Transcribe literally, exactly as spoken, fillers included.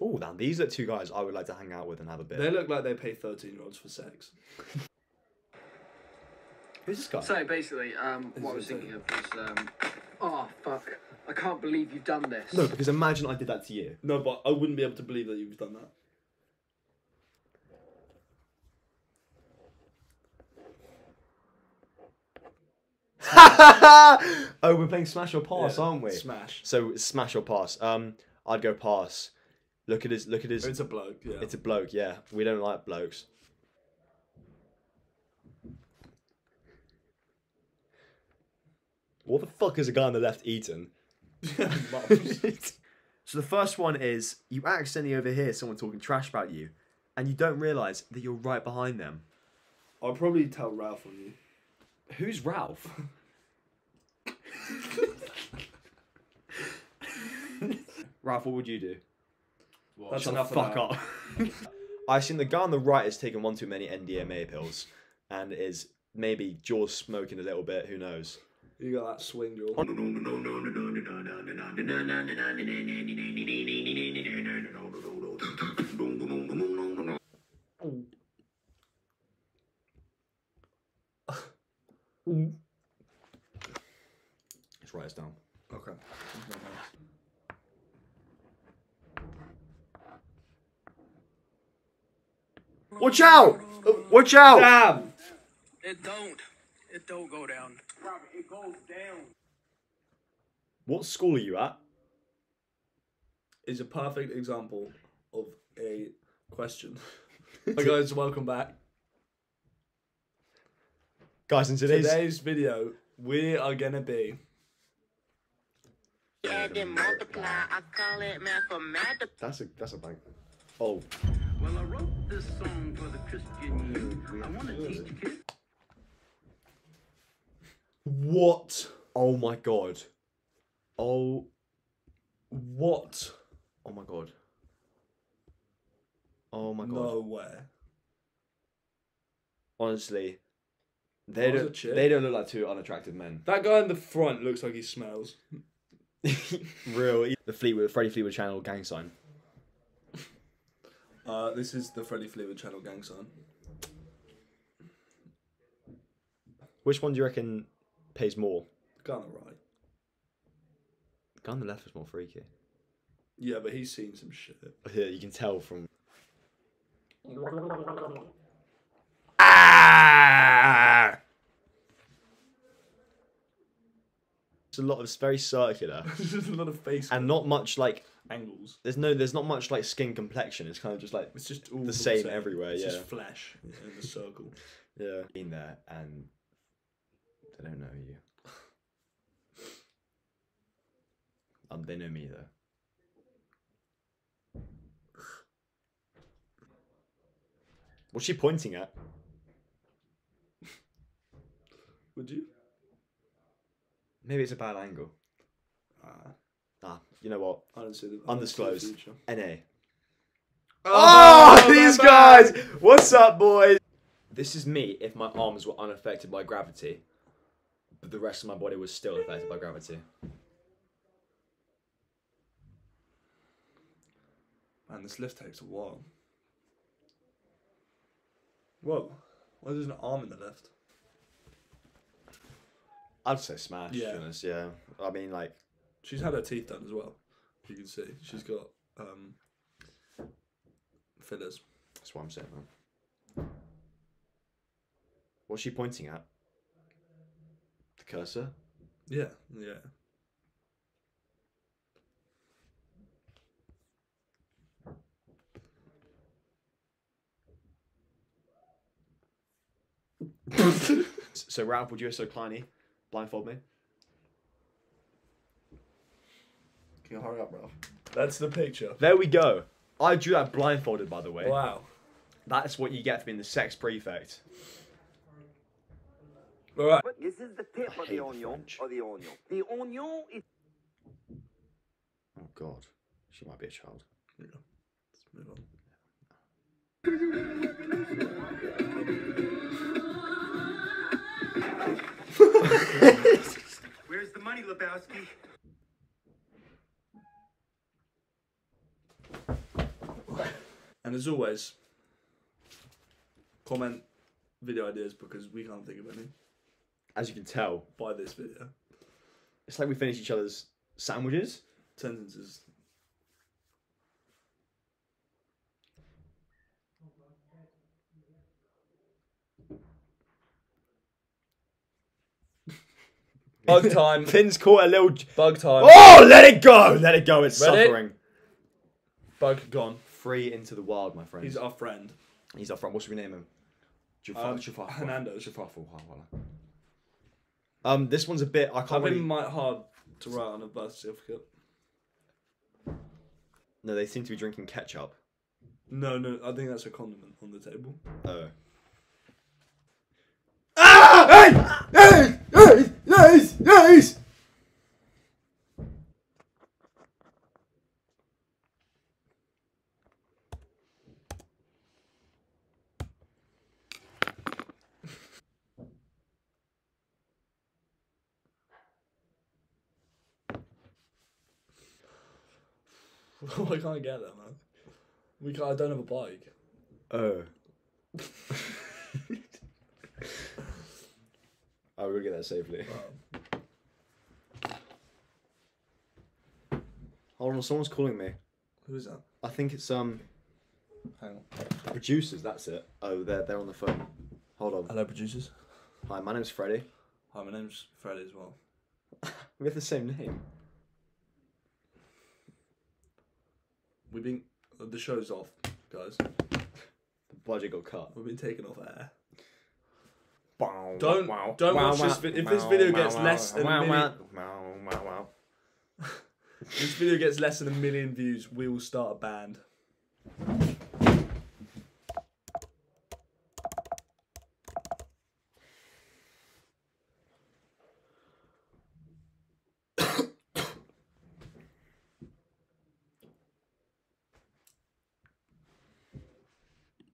Oh, now these are two guys I would like to hang out with and have a beer. They look like they pay thirteen-year-olds for sex. Who's this guy? So basically, um, what I was thinking of was, um, oh fuck, I can't believe you've done this. No, because imagine I did that to you. No, but I wouldn't be able to believe that you've done that. Oh, we're playing Smash or Pass, yeah, aren't we? Smash. So Smash or Pass. Um, I'd go Pass. Look at his. Look at his. It's a bloke. Yeah. It's a bloke. Yeah. We don't like blokes. What the fuck is a guy on the left eating? So the first one is you accidentally overhear someone talking trash about you, and you don't realise that you're right behind them. I'll probably tell Ralph on you. Who's Ralph? Ralph, what would you do? Well, that's enough. Fuck up. I've seen the guy on the right has taken one too many N D M A pills and is maybe jaw smoking a little bit. Who knows? You got that swing jaw. Let's write this down. Okay. Watch out! Watch out! Damn. It don't. It don't go down. It goes down. What school are you at? Is a perfect example of a question. Hi guys, welcome back. Guys, in today's, today's video, we are gonna be. Add and multiply. I call it mathematics. That's a that's a bang. Oh. Well, I wrote this song for the Christian youth. I want to teach kids. What? Oh my god. Oh. What? Oh my god. Oh my god. No way. Honestly, they don't. They don't look like two unattractive men. That guy in the front looks like he smells. Real. The Fleetwood, Freddie Fleetwood channel gang sign. Uh, this is the Freddie Fleetwood channel gang sign. Which one do you reckon pays more? The guy on the right. The guy on the left is more freaky. Yeah, but he's seen some shit. Yeah, you can tell from. Ah! It's a lot of, it's very circular. There's a lot of face and not much like angles. There's no, there's not much like skin complexion. It's kind of just like it's just all the same, same everywhere. It's yeah, just flesh in the circle. Yeah, been there and they don't know you. Um, they know me though. What's she pointing at? Would you? Maybe it's a bad angle. Uh, ah, you know what? I don't see the, undisclosed. N A. Oh, oh no, these guys! Back. What's up, boys? This is me if my arms were unaffected by gravity, but the rest of my body was still affected by gravity. Man, this lift takes a while. Whoa. Why is there an arm in the lift? I'd say Smash, yeah. To be honest, yeah. I mean, like... She's had her teeth done as well, you can see. She's got um, fillers. That's what I'm saying, man. What's she pointing at? The cursor? Yeah, yeah. So, Ralph, would you so Kleiny? Blindfold me. Can you hurry up, Ralph? That's the picture. There we go. I drew that blindfolded, by the way. Wow. That's what you get for being the sex prefect. All right. But this is the tip of the onion, or the onion. The onion is... Oh, God. She might be a child. Yeah. Let's move on. Where's the money, Lebowski? And as always, comment video ideas because we can't think of any. As you can tell by this video, it's like we finish each other's sandwiches, sentences. Bug time. Finn's caught a little bug time. Oh, let it go! Let it go. It's Reddit. Suffering. Bug gone. Free into the wild, my friend. He's our friend. He's our friend. What should we name him? Um, Hernando. Jafafal. Um, this one's a bit. I can't. I've been really... hard to write on a birth certificate. No, they seem to be drinking ketchup. No, no, I think that's a condiment on the table. Oh. Ah! Hey! Hey! Hey! Nice! Nice! I can't get that, man. We can't. I don't have a bike. Oh. I will get that safely. Wow. Hold on, someone's calling me. Who is that? I think it's um. Hang on. Producers. That's it. Oh, they're they're on the phone. Hold on. Hello, producers. Hi, my name's Freddie. Hi, my name's Freddie as well. We have the same name. We've been... The show's off, guys. The budget got cut. We've been taken off air. Bow, don't wow, don't wow, watch wow, this video. If wow, this video gets wow, less wow, than wow, a million... Wow, wow, wow. If this video gets less than a million views, we will start a band.